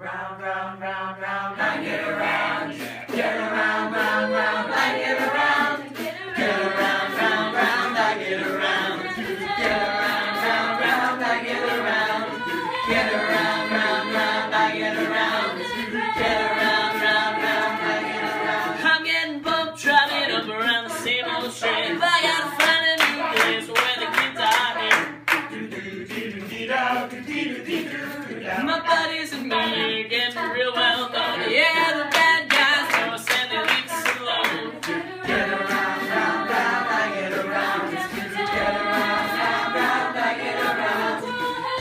Round, round, round, round, and get around. Get around, round, round, and get around. Get around, round, round, and get around. Get around, round, round, and get around. Get around, round, round, and get around. Get around, round, round, and get around. I'm getting bumped, driving up around the same old shit. I gotta find a new place where the kids are in. My buddies and me. Real well done. Yeah, the bad guys don't send their leaps alone. Get around, round, round, I get around. Get around, round, round, I get around.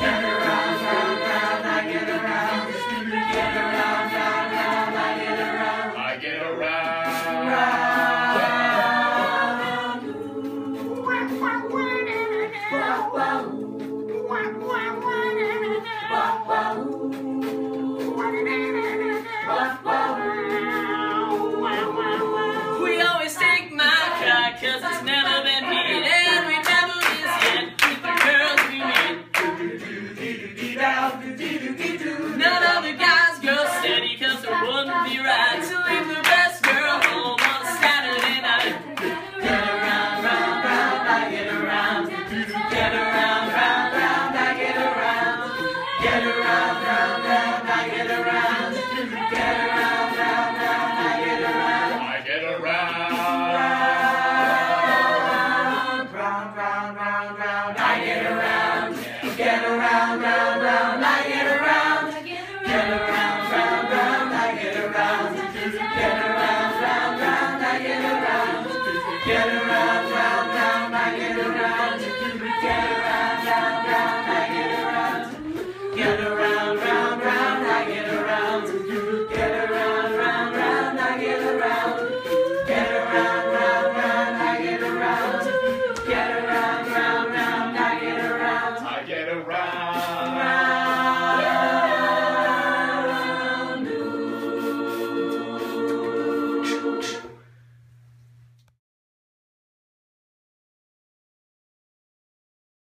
Get around, round, round, I get around. Get around, round, round, I get around. I get around. We always take my car, cause it's never been needed. Every trouble is yet with the girls we meet. None of the guys go steady, cause it wouldn't be right to leave the best girl home on a Saturday night. Get around, round, round, I get around. Get around, round, round, I get around. Get around, round, round, I get around. Get around, round, round, I get around. I get around. Round, round, round, round, I get around.